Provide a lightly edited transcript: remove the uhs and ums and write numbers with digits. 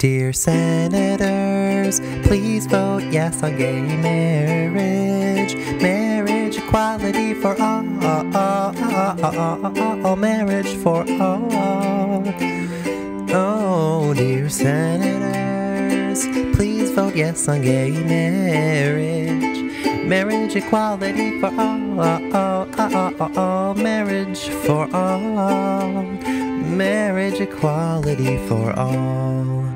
Dear senators, please vote yes on gay marriage. Marriage equality for all. Marriage for all. Oh, dear senators, please vote yes on gay marriage. Marriage equality for all. Marriage for all. Marriage equality for all.